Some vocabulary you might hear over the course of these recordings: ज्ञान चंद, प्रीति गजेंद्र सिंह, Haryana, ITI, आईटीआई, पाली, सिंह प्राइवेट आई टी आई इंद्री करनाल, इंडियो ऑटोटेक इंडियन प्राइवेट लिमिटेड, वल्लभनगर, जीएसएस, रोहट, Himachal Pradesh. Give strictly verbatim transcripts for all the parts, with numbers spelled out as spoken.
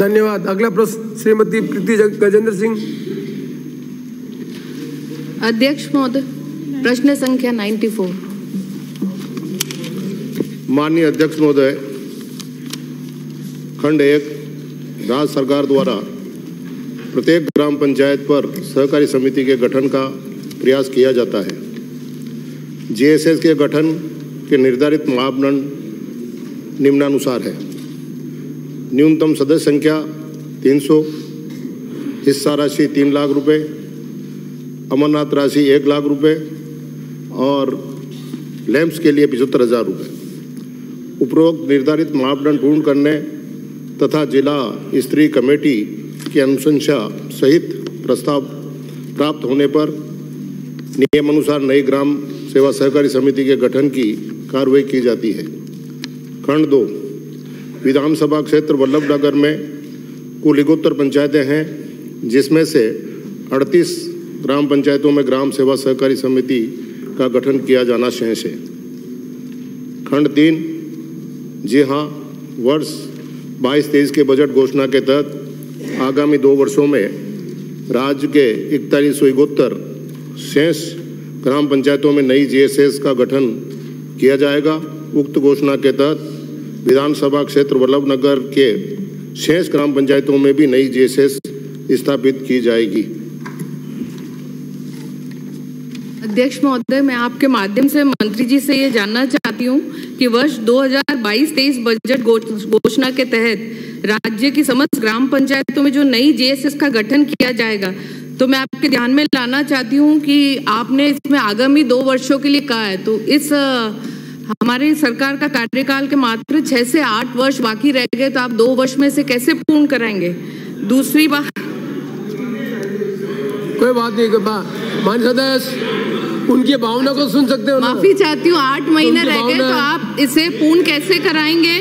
धन्यवाद। अगला प्रश्न श्रीमती प्रीति गजेंद्र सिंह। अध्यक्ष महोदय, प्रश्न संख्या चौरानवे। माननीय अध्यक्ष महोदय, खंड एक राज्य सरकार द्वारा प्रत्येक ग्राम पंचायत पर सहकारी समिति के गठन का प्रयास किया जाता है। जीएसएस के गठन के निर्धारित मापदंड निम्नानुसार है। न्यूनतम सदस्य संख्या तीन सौ, हिस्सा राशि तीन लाख रुपए, अमरनाथ राशि एक लाख रुपए और लैंप्स के लिए पचहत्तर हज़ार रुपये। उपरोक्त निर्धारित मापदंड पूर्ण करने तथा जिला स्तरीय कमेटी की अनुशंसा सहित प्रस्ताव प्राप्त होने पर नियमानुसार नई ग्राम सेवा सहकारी समिति के गठन की कार्रवाई की जाती है। खंड दो, विधानसभा क्षेत्र वल्लभनगर में कुल इकहत्तर पंचायतें हैं, जिसमें से अड़तीस ग्राम पंचायतों में ग्राम सेवा सहकारी समिति का गठन किया जाना शेष है। खंड तीन, जी हाँ, वर्ष बाईस तेईस के बजट घोषणा के तहत आगामी दो वर्षों में राज्य के इकतालीस सौ इकहत्तर शेष ग्राम पंचायतों में नई जीएसएस का गठन किया जाएगा। उक्त घोषणा के तहत विधानसभा क्षेत्र वल्लभनगर के शेष ग्राम पंचायतों में भी नई जीएसएस स्थापित की जाएगी। अध्यक्ष महोदय, मैं आपके माध्यम से मंत्री जी से ये जानना चाहती हूँ कि वर्ष दो हज़ार बाईस तेईस बजट घोषणा के तहत राज्य की समस्त ग्राम पंचायतों में जो नई जीएसएस का गठन किया जाएगा, तो मैं आपके ध्यान में लाना चाहती हूँ कि आपने इसमें आगामी दो वर्षों के लिए कहा है, तो इस हमारे सरकार का कार्यकाल के मात्र छह से आठ वर्ष बाकी रह गए, तो आप दो वर्ष में से कैसे पूर्ण कराएंगे? दूसरी बात, कोई बात नहीं, माननीय सदस्य उनकी भावना को सुन सकते हो। माफी चाहती हूँ, आठ महीने रह गए तो आप इसे पूर्ण कैसे कराएंगे?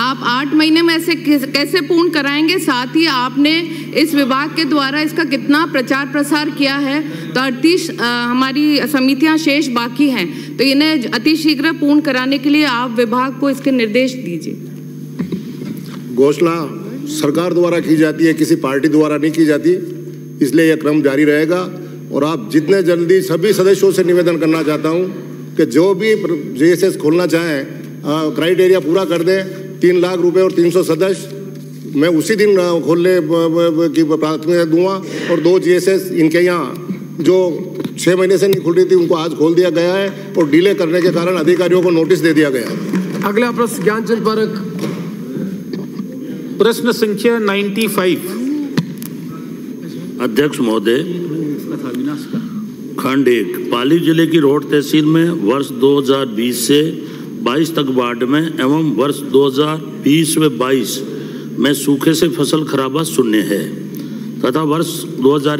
आप आठ महीने में ऐसे कैसे पूर्ण कराएंगे? साथ ही आपने इस विभाग के द्वारा इसका कितना प्रचार प्रसार किया है? तो अड़तीस हमारी समितियां शेष बाकी हैं, तो इन्हें अतिशीघ्र पूर्ण कराने के लिए आप विभाग को इसके निर्देश दीजिए। घोषणा सरकार द्वारा की जाती है, किसी पार्टी द्वारा नहीं की जाती, इसलिए यह क्रम जारी रहेगा। और आप जितने जल्दी, सभी सदस्यों से निवेदन करना चाहता हूँ कि जो भी जीएसएस खोलना चाहें क्राइटेरिया पूरा कर दें। तीन लाख रुपए और तीन सौ सदस्य मैं उसी दिन खोलने की प्राथमिकता दूंगा। और दो जीएसएस इनके यहाँ जो छः महीने से नहीं खुल रही थी, उनको आज खोल दिया गया है और डिले करने के कारण अधिकारियों को नोटिस दे दिया गया है। अगला प्रश्न ज्ञान चंद पारक। प्रश्न संख्या पचानवे। अध्यक्ष महोदय, खंड एक, पाली जिले की रोहट तहसील में वर्ष दो हजार बीस से बाईस तक वार्ड में एवं वर्ष दो हज़ार बीस व बाईस में सूखे से फसल खराबा शून्य है तथा वर्ष दो हज़ार